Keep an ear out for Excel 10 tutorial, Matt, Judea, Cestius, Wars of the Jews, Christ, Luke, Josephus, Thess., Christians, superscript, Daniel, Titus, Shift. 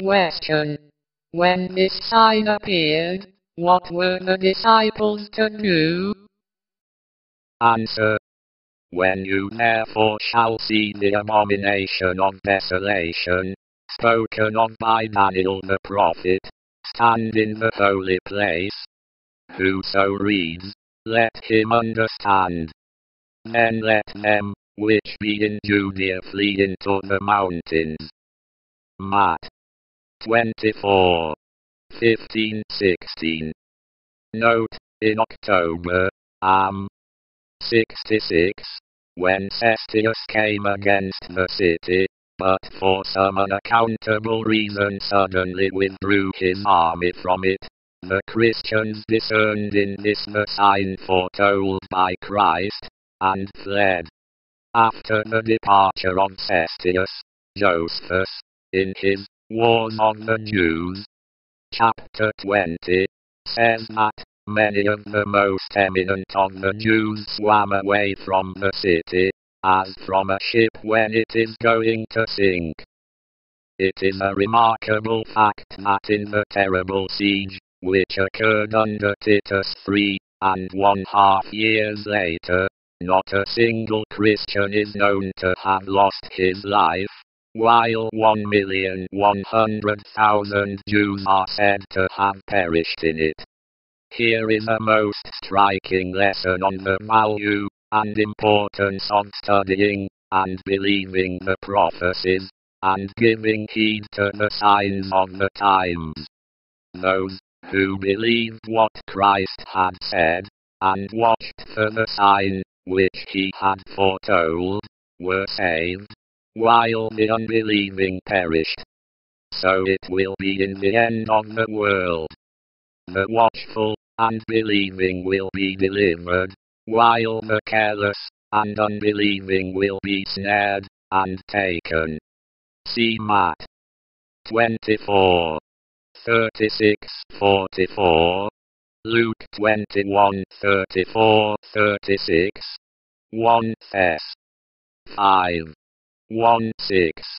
Question. When this sign appeared, what were the disciples to do? Answer. When you therefore shall see the abomination of desolation, spoken of by Daniel the prophet, stand in the holy place. Whoso reads, let him understand. Then let them, which be in Judea, flee into the mountains. Matt 24, 15-16. Note, in October, Am. 66, when Cestius came against the city, but for some unaccountable reason suddenly withdrew his army from it, the Christians discerned in this the sign foretold by Christ, and fled. After the departure of Cestius, Josephus, in his Wars of the Jews, chapter 20, says that many of the most eminent of the Jews swam away from the city, as from a ship when it is going to sink. It is a remarkable fact that in the terrible siege, which occurred under Titus 3½ years later, not a single Christian is known to have lost his life, while 1,100,000 Jews are said to have perished in it. Here is a most striking lesson on the value and importance of studying and believing the prophecies and giving heed to the signs of the times. Those who believed what Christ had said and watched for the sign which he had foretold were saved, while the unbelieving perished. So it will be in the end of the world. The watchful and believing will be delivered, while the careless and unbelieving will be snared and taken. See Matt 24, 36-44, Luke 21, 34-36, 1 Thess 5, 1-6.